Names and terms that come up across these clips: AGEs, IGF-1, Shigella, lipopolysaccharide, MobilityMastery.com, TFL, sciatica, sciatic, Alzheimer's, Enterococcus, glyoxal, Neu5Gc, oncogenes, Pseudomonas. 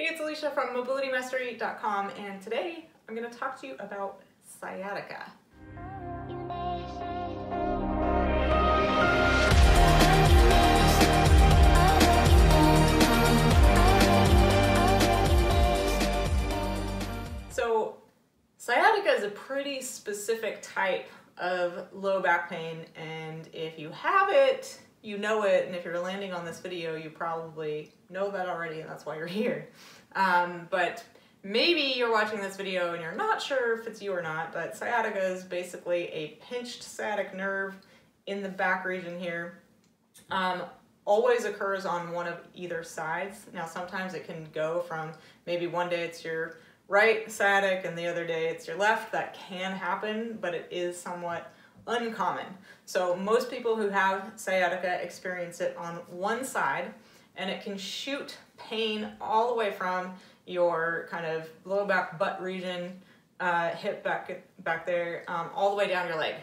Hey, it's Alicia from MobilityMastery.com, and today I'm going to talk to you about sciatica. So, sciatica is a pretty specific type of low back pain, and if you have it, you know it, and if you're landing on this video, you probably know that already, and that's why you're here. But maybe you're watching this video and you're not sure if it's you or not, but sciatica is basically a pinched sciatic nerve in the back region here. Always occurs on one of either sides. Now, sometimes it can go from maybe one day it's your right sciatic and the other day it's your left. That can happen, but it is somewhat uncommon. So most people who have sciatica experience it on one side, and it can shoot pain all the way from your kind of low back butt region, hip back there, all the way down your leg.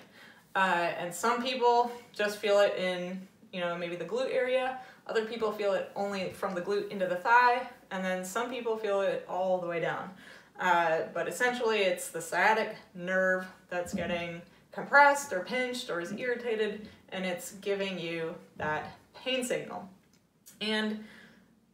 And some people just feel it in, maybe the glute area. Other people feel it only from the glute into the thigh, and then some people feel it all the way down. But essentially it's the sciatic nerve that's getting compressed or pinched or is irritated, and it's giving you that pain signal. And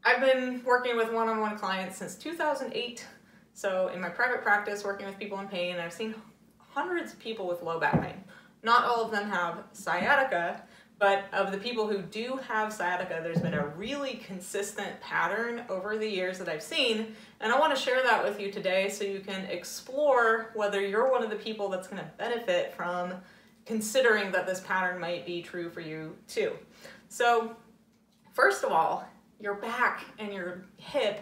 I've been working with one-on-one clients since 2008. So in my private practice, working with people in pain, I've seen hundreds of people with low back pain. Not all of them have sciatica, but of the people who do have sciatica, there's been a really consistent pattern over the years that I've seen, and I want to share that with you today so you can explore whether you're one of the people that's going to benefit from considering that this pattern might be true for you too. So first of all, your back and your hip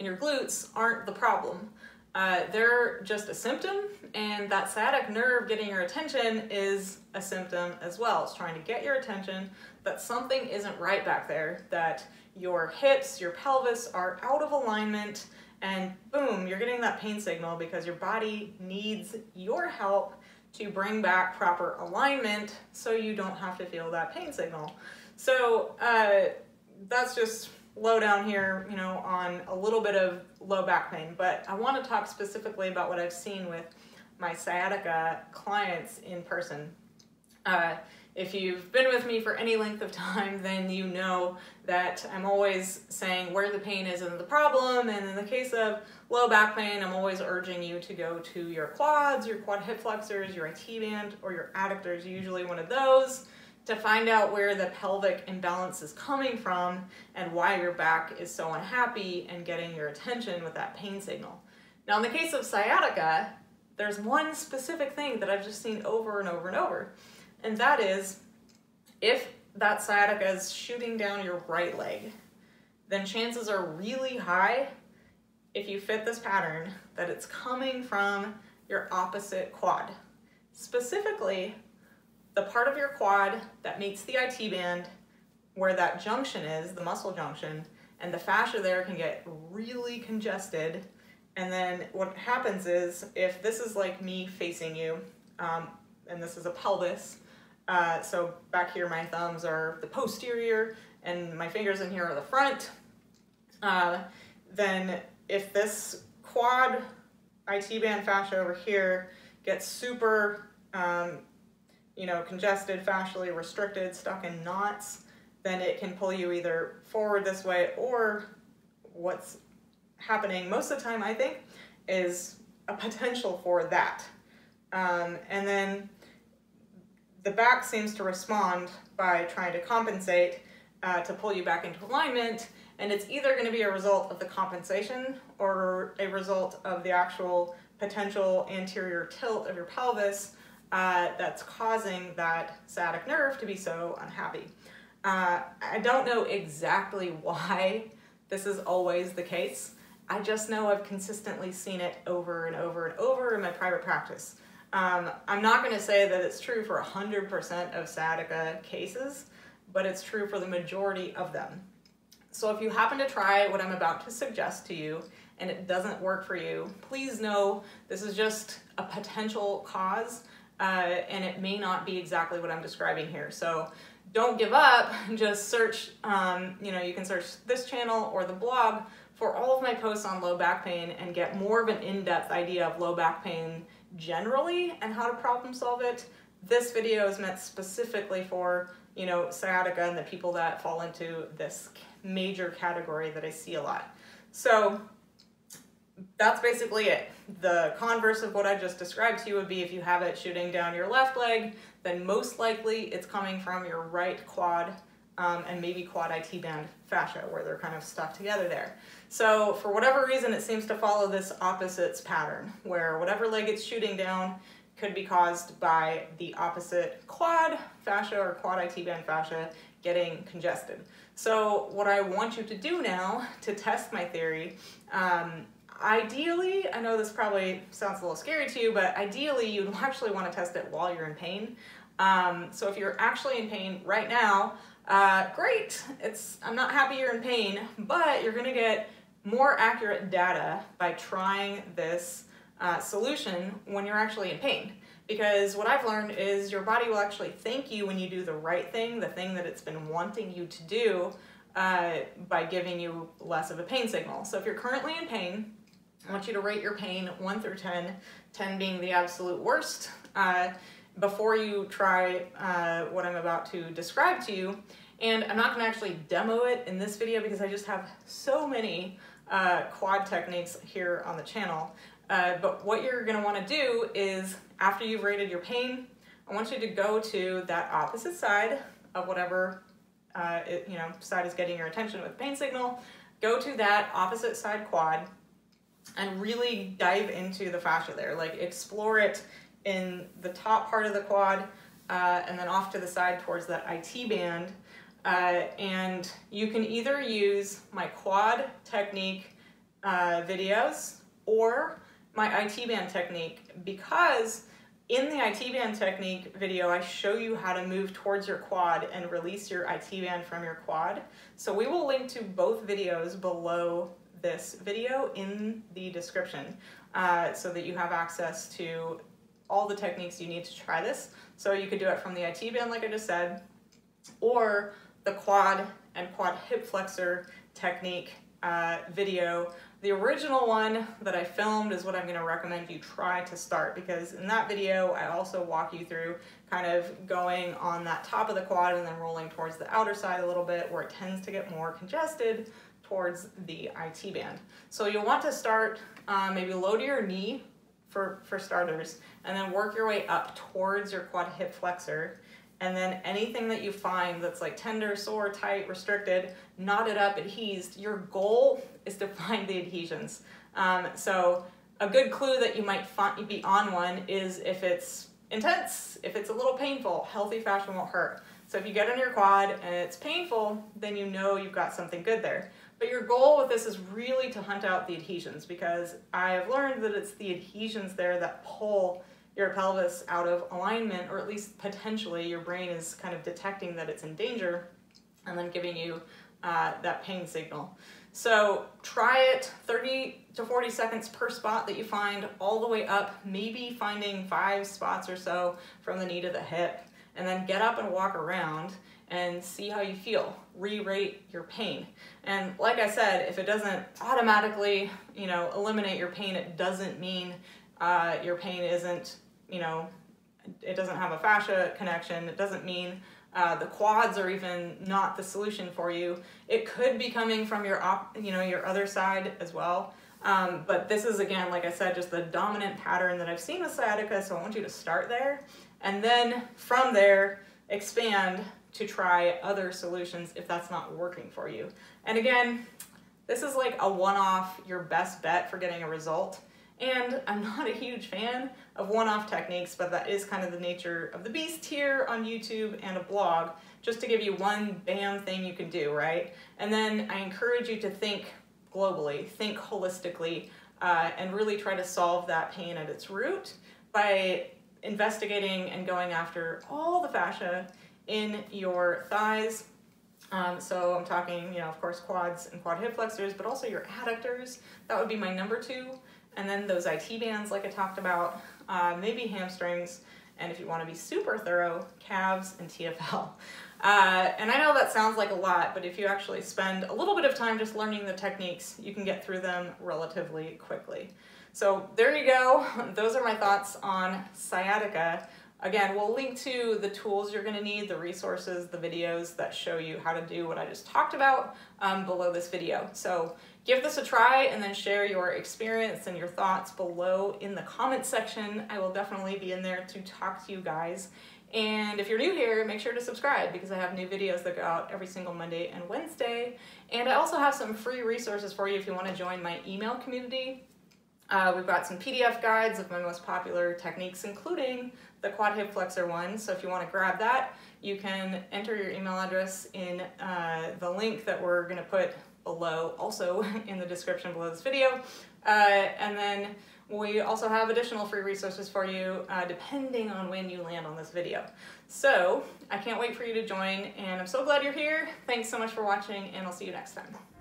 and your glutes aren't the problem. They're just a symptom, and that sciatic nerve getting your attention is a symptom as well. It's trying to get your attention that something isn't right back there, that your hips, your pelvis are out of alignment, and boom, you're getting that pain signal because your body needs your help to bring back proper alignment so you don't have to feel that pain signal. So that's just low down here, on a little bit of low back pain, but I want to talk specifically about what I've seen with my sciatica clients in person. If you've been with me for any length of time, then you know that I'm always saying where the pain isn't the problem, and in the case of low back pain, I'm always urging you to go to your quads, your quad hip flexors, your IT band, or your adductors, usually one of those, to find out where the pelvic imbalance is coming from and why your back is so unhappy and getting your attention with that pain signal. Now, in the case of sciatica, there's one specific thing that I've just seen over and over and over, and that is if that sciatica is shooting down your right leg, then chances are really high, if you fit this pattern, that it's coming from your opposite quad. Specifically, the part of your quad that meets the IT band, where that junction is, the muscle junction, and the fascia there can get really congested. And then what happens is, if this is like me facing you, and this is a pelvis, so back here my thumbs are the posterior and my fingers in here are the front, then if this quad IT band fascia over here gets super congested, fascially restricted, stuck in knots, then it can pull you either forward this way, or what's happening most of the time, I think, is a potential for that. And then the back seems to respond by trying to compensate to pull you back into alignment, and it's either going to be a result of the compensation or a result of the actual potential anterior tilt of your pelvis that's causing that sciatic nerve to be so unhappy. I don't know exactly why this is always the case. I just know I've consistently seen it over and over and over in my private practice. I'm not going to say that it's true for 100% of sciatica cases, but it's true for the majority of them. So if you happen to try what I'm about to suggest to you and it doesn't work for you, please know this is just a potential cause. And it may not be exactly what I'm describing here. So don't give up, just search, you can search this channel or the blog for all of my posts on low back pain and get more of an in-depth idea of low back pain generally and how to problem solve it. This video is meant specifically for, you know, sciatica and the people that fall into this major category that I see a lot. So that's basically it. The converse of what I just described to you would be if you have it shooting down your left leg, then most likely it's coming from your right quad and maybe quad IT band fascia where they're kind of stuck together there. So for whatever reason, it seems to follow this opposites pattern where whatever leg it's shooting down could be caused by the opposite quad fascia or quad IT band fascia getting congested. So what I want you to do now to test my theory, ideally, I know this probably sounds a little scary to you, but ideally you'd actually want to test it while you're in pain. So if you're actually in pain right now, great, I'm not happy you're in pain, but you're gonna get more accurate data by trying this solution when you're actually in pain. Because what I've learned is your body will actually thank you when you do the right thing, the thing that it's been wanting you to do, by giving you less of a pain signal. So if you're currently in pain, I want you to rate your pain 1 through 10, 10 being the absolute worst, before you try what I'm about to describe to you. And I'm not gonna actually demo it in this video because I just have so many quad techniques here on the channel. But what you're gonna wanna do is after you've rated your pain, I want you to go to that opposite side of whatever side is getting your attention with pain signal. Go to that opposite side quad and really dive into the fascia there, like explore it in the top part of the quad and then off to the side towards that IT band. And you can either use my quad technique videos or my IT band technique, because in the IT band technique video, I show you how to move towards your quad and release your IT band from your quad. So we will link to both videos below this video in the description so that you have access to all the techniques you need to try this. So you could do it from the IT band, like I just said, or the quad and quad hip flexor technique video. The original one that I filmed is what I'm going to recommend you try to start, because in that video I also walk you through kind of going on that top of the quad and then rolling towards the outer side a little bit where it tends to get more congested towards the IT band. So you'll want to start maybe low to your knee for starters, and then work your way up towards your quad hip flexor. And then anything that you find that's like tender, sore, tight, restricted, knotted up, adhesed, your goal is to find the adhesions. So a good clue that you might be on one is if it's intense, if it's a little painful, healthy fascia won't hurt. So if you get on your quad and it's painful, then you know you've got something good there. But your goal with this is really to hunt out the adhesions, because I have learned that it's the adhesions there that pull your pelvis out of alignment, or at least potentially your brain is kind of detecting that it's in danger and then giving you that pain signal. So try it 30 to 40 seconds per spot that you find, all the way up, maybe finding 5 spots or so from the knee to the hip, and then get up and walk around and see how you feel. Re-rate your pain. And like I said, if it doesn't automatically, you know, eliminate your pain, it doesn't mean your pain isn't, you know, it doesn't have a fascia connection. It doesn't mean the quads are even not the solution for you. It could be coming from your, your other side as well. But this is, again, like I said, just the dominant pattern that I've seen with sciatica. So I want you to start there, and then from there expand to try other solutions if that's not working for you. And again, this is like a one-off, your best bet for getting a result. And I'm not a huge fan of one-off techniques, but that is kind of the nature of the beast here on YouTube and a blog, just to give you one bam thing you can do, right? And then I encourage you to think globally, think holistically, and really try to solve that pain at its root by investigating and going after all the fascia in your thighs. So I'm talking, you know, of course, quads and quad hip flexors, but also your adductors. That would be my number 2. And then those IT bands, like I talked about, maybe hamstrings, and if you want to be super thorough, calves and TFL. And I know that sounds like a lot, but if you actually spend a little bit of time just learning the techniques, you can get through them relatively quickly. So there you go. Those are my thoughts on sciatica. Again, we'll link to the tools you're going to need, the resources, the videos that show you how to do what I just talked about below this video. So give this a try and then share your experience and your thoughts below in the comments section. I will definitely be in there to talk to you guys. And if you're new here, make sure to subscribe because I have new videos that go out every single Monday and Wednesday. And I also have some free resources for you if you want to join my email community. We've got some PDF guides of my most popular techniques, including the quad hip flexor one. So if you want to grab that, you can enter your email address in the link that we're going to put below, also in the description below this video. And then we also have additional free resources for you depending on when you land on this video. So I can't wait for you to join, and I'm so glad you're here. Thanks so much for watching, and I'll see you next time.